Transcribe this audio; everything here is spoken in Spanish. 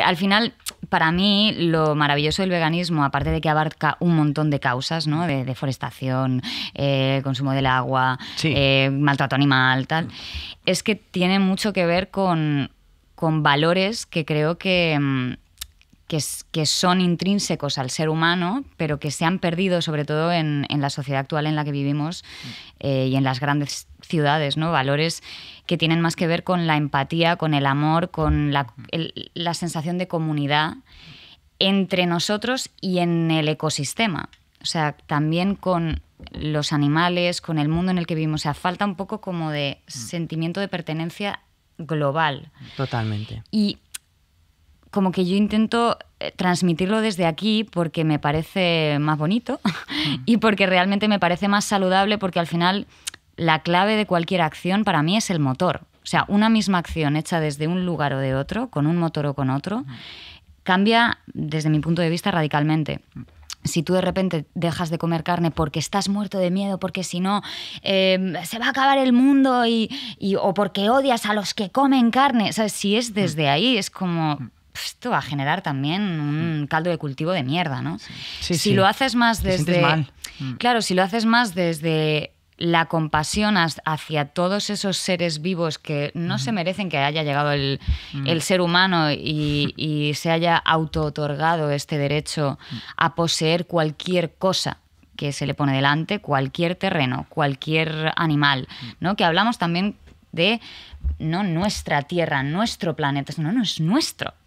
Al final, para mí, lo maravilloso del veganismo, aparte de que abarca un montón de causas, ¿no? De deforestación, consumo del agua, sí, maltrato animal, tal, es que tiene mucho que ver con valores que creo que son intrínsecos al ser humano, pero que se han perdido, sobre todo en la sociedad actual en la que vivimos y en las grandes ciudades, ¿no? Valores que tienen más que ver con la empatía, con el amor, con la sensación de comunidad entre nosotros y en el ecosistema. O sea, también con los animales, con el mundo en el que vivimos. O sea, falta un poco como de sentimiento de pertenencia global. Totalmente. Y como que yo intento transmitirlo desde aquí porque me parece más bonito y porque realmente me parece más saludable, porque al final la clave de cualquier acción para mí es el motor. O sea, una misma acción hecha desde un lugar o de otro, con un motor o con otro, cambia, desde mi punto de vista, radicalmente. Si tú de repente dejas de comer carne porque estás muerto de miedo, porque si no se va a acabar el mundo o porque odias a los que comen carne, ¿sabes? Si es desde ahí, es como... esto va a generar también un caldo de cultivo de mierda, ¿no? Sí, sí, si lo haces más desde... Claro, si lo haces más desde la compasión hacia todos esos seres vivos que no se merecen que haya llegado el ser humano y se haya auto-otorgado este derecho a poseer cualquier cosa que se le pone delante, cualquier terreno, cualquier animal, ¿no? Que hablamos también de no nuestra tierra, nuestro planeta, no es nuestro.